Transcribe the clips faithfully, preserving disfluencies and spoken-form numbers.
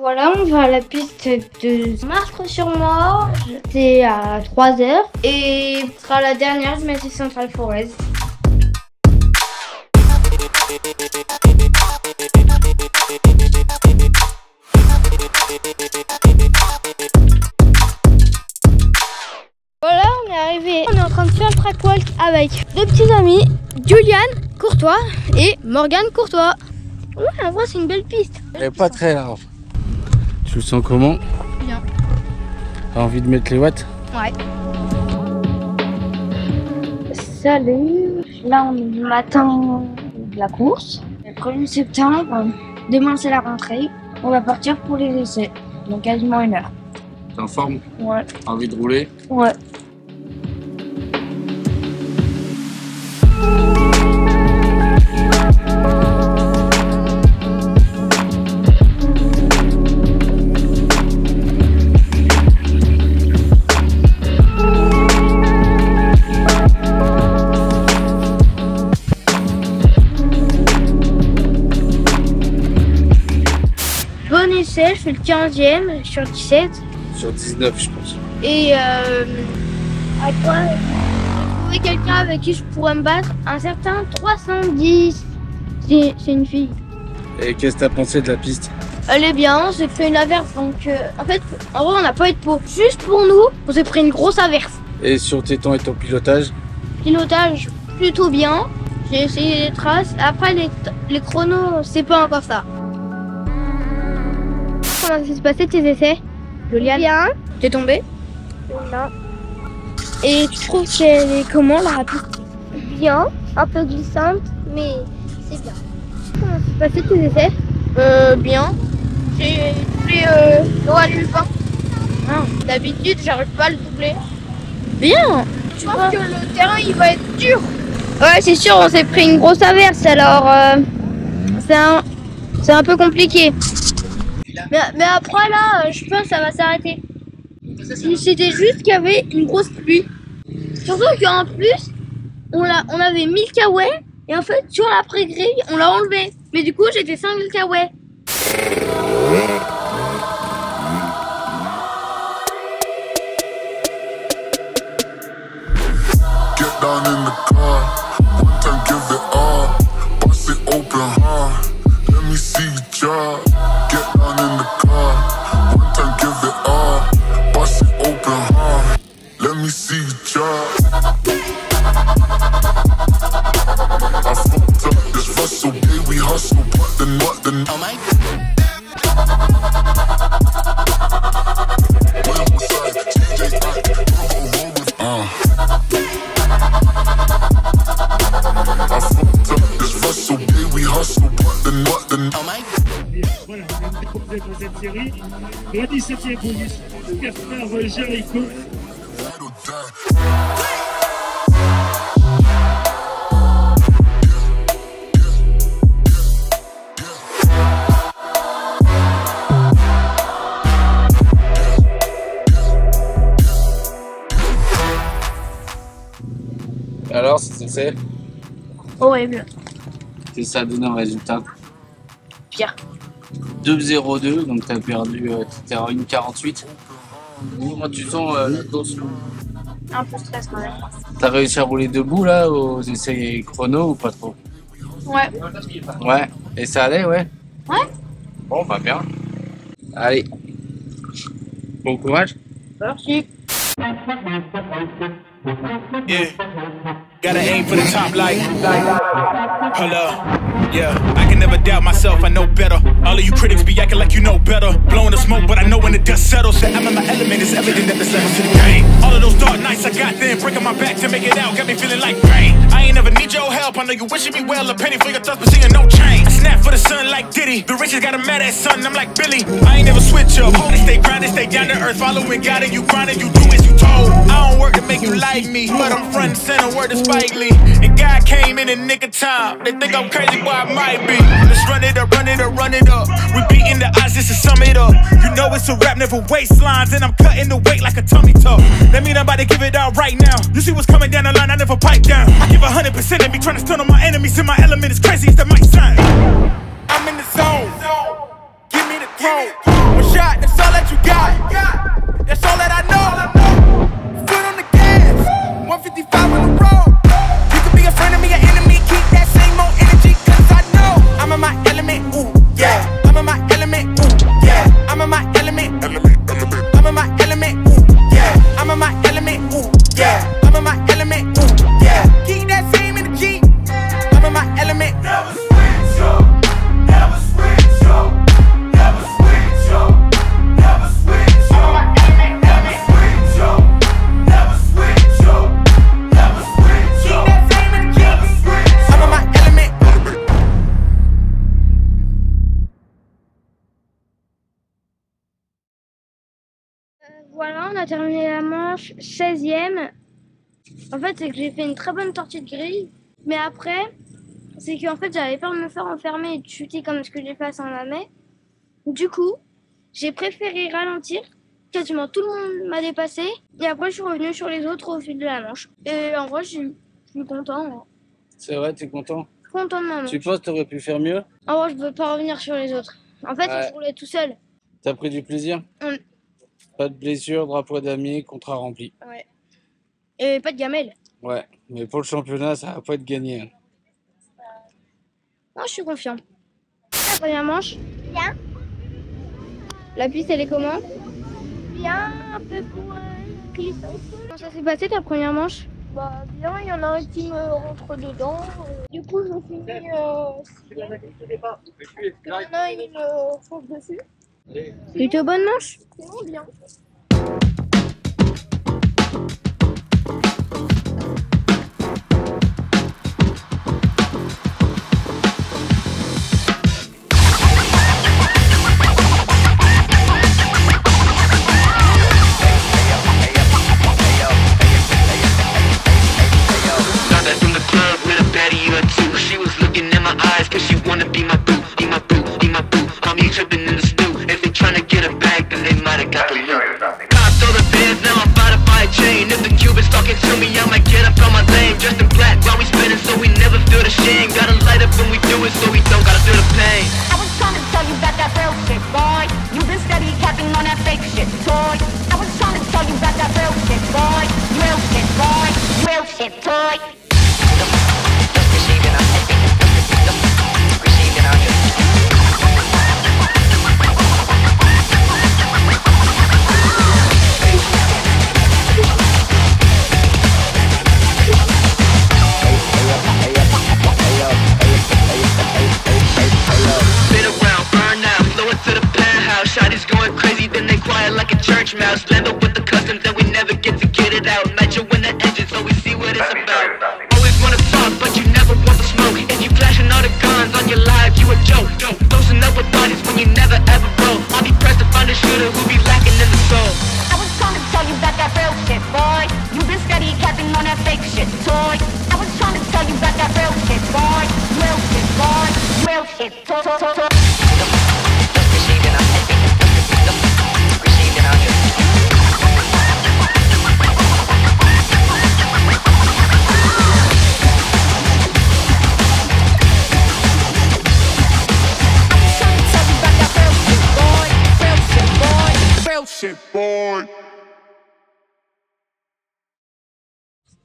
Voilà, on va à la piste de Martres-sur-Morge. C'est à trois heures et ce sera la dernière, mais c'est Central Forest. Voilà, on est arrivé. On est en train de faire le track walk avec deux petits amis, Julian Courtois et Morgane Courtois. Ouais, en vrai, c'est une belle piste. Elle est pas très large. Tu le sens comment? Bien. T'as envie de mettre les watts? Ouais. Salut, là on est le matin de la course. Le premier septembre, demain c'est la rentrée. On va partir pour les essais, donc quasiment une heure. T'es en forme? Ouais. T'as envie de rouler? Ouais. Je fais le quinzième sur dix-sept. Sur dix-neuf, je pense. Et euh, à quoi j'ai trouvé quelqu'un avec qui je pourrais me battre, un certain trois cent dix. C'est une fille. Et qu'est-ce que t'as pensé de la piste? Elle est bien, on s'est fait une averse. Donc euh, en fait, en gros, on n'a pas eu de peau. Juste pour nous, on s'est pris une grosse averse. Et sur tes temps et ton pilotage? Pilotage plutôt bien. J'ai essayé les traces. Après, les, les chronos, c'est pas encore ça. Comment ça s'est passé tes essais, Julian? Bien. T'es tombé? Non. Et tu trouves qu'elle est comment, la rapide? Bien, un peu glissante, mais c'est bien. Comment s'est passé tes essais? Euh, bien. J'ai doublé euh, Noah Lupin. Ah. D'habitude, j'arrive pas à le doubler. Bien. Je pense ah. que le terrain, il va être dur. Ouais, c'est sûr, on s'est pris une grosse averse, alors euh, c'est un, c'est un peu compliqué. Mais, mais après là, je pense que ça va s'arrêter. C'était juste qu'il y avait une grosse pluie. Surtout qu'en plus, on, a, on avait mille kawaii et en fait, sur la pré-grille, on l'a enlevé. Mais du coup, j'étais cinq mille kawaii. Voilà, on est proposé dans cette série. La dix-septième position du Casper Jericho. Alors, c'est horrible. Et ça donne un résultat pire. deux zéro deux, donc t'as perdu euh, t'es à une quarante-huit. Comment tu sens euh, la course? Un peu stress quand même. T'as réussi à rouler debout là aux essais chrono ou pas trop? Ouais. Ouais. Et ça allait, ouais? Ouais. Bon, bah bien. Allez. Bon courage. Merci. Yeah. Gotta aim for the top like, like hello. Yeah, I can never doubt myself, I know better. All of you critics be acting like you know better. Blowing the smoke, but I know when the dust settles that I'm in my element, it's evident that this level's in the game. All of those dark nights I got then, breaking my back to make it out, got me feeling like pain. I ain't never need your help, I know you wishing me well. A penny for your thoughts, but seeing no change. I snap for the sun like Diddy, the riches got a mad ass son, I'm like Billy. I ain't never switch up, hold it, stay grinding, stay down to earth. Following God and you grinding, you do as you told. I don't work to make you like me, but I'm front and center, word is Spike Lee. And God came in in nick of time, they think I'm crazy, but I might be. Let's run it up, run it up, run it up. We beating the odds just to sum it up. You know it's a rap, never waste lines, and I'm cutting the weight like a tummy tuck. That mean I'm about to give it out right now. You see what's coming down the line, I never pipe down. I give a hundred percent at me, trying to stun on my enemies in my element. It's crazy as that might sound. I'm in the zone. Give me the home. One shot, that's all that you got. That's all that I know. Foot on the gas, one fifty-five on the road. You could be a friend of me, an enemy. Keep that same old energy, cause I know I'm in my element, ooh, yeah. I'm in my element, ooh, yeah. I'm in my element, element, element. I'm in my element, ooh, yeah. I'm in my element, ooh, yeah. I'm in my element, ooh, yeah. Keep that same energy. I'm in my element. Never switch up, never switch up. Voilà, on a terminé la manche seizième. En fait, c'est que j'ai fait une très bonne sortie de grille. Mais après, c'est qu'en fait, j'avais peur de me faire enfermer et de chuter comme ce que j'ai fait à Saint-Mamet. Du coup, j'ai préféré ralentir. Quasiment tout le monde m'a dépassé. Et après, je suis revenue sur les autres au fil de la manche. Et en vrai, je suis content. C'est vrai, tu es content? Je suis content de ma manche. Tu penses que tu aurais pu faire mieux? En vrai, je ne peux pas revenir sur les autres. En fait, ouais. Je roulais tout seul. Tu as pris du plaisir? On... Pas de blessure, drapeau d'amis, contrat rempli. Ouais. Et pas de gamelle. Ouais, mais pour le championnat, ça va pas être gagné. Euh... Non, je suis confiant. La première manche. Bien. La piste, elle est comment? Bien, un peu pour euh, glissante. Comment ça s'est passé ta première manche? Bah bien, il y en a un qui me rentre dedans. Euh... Du coup, je me suis mis... Euh... Il y en a un, il me fonce dessus. Plutôt bonne manche? Sinon, bien.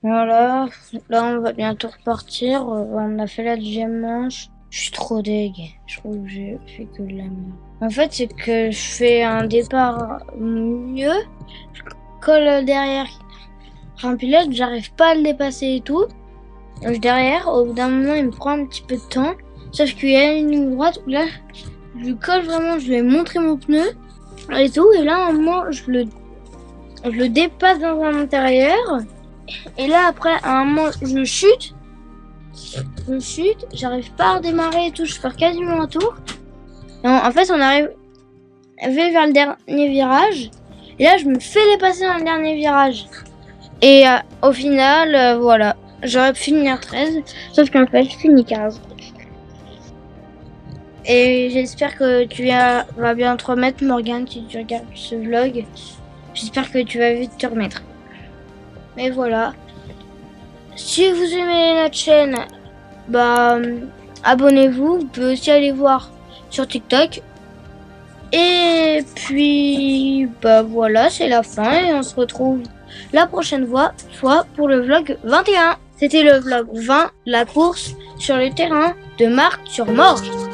Voilà, là on va bientôt repartir, on a fait la deuxième manche, je suis trop dégueu, je trouve que j'ai fait que de la merde. En fait c'est que je fais un départ mieux, je colle derrière un pilote, j'arrive pas à le dépasser et tout. Je derrière, au bout d'un moment il me prend un petit peu de temps, sauf qu'il y a une ligne droite où là je lui colle vraiment, je lui ai montré mon pneu et tout, et là à un moment je le, je le dépasse dans un intérieur. Et là, après, à un moment, je chute. Je chute, j'arrive pas à redémarrer et tout. Je perds quasiment un tour. Et en fait, on arrive vers le dernier virage. Et là, je me fais dépasser dans le dernier virage. Et euh, au final, euh, voilà. J'aurais pu finir treize. Sauf qu'en fait, je finis quinze. Et j'espère que tu as, vas bien te remettre, Morgane, si tu regardes ce vlog. J'espère que tu vas vite te remettre. Mais voilà, si vous aimez notre chaîne, bah abonnez-vous. Vous pouvez aussi aller voir sur TikTok. Et puis, bah voilà, c'est la fin et on se retrouve la prochaine fois pour le vlog vingt et un. C'était le vlog vingt, la course sur le terrain de Martres-sur-Morge.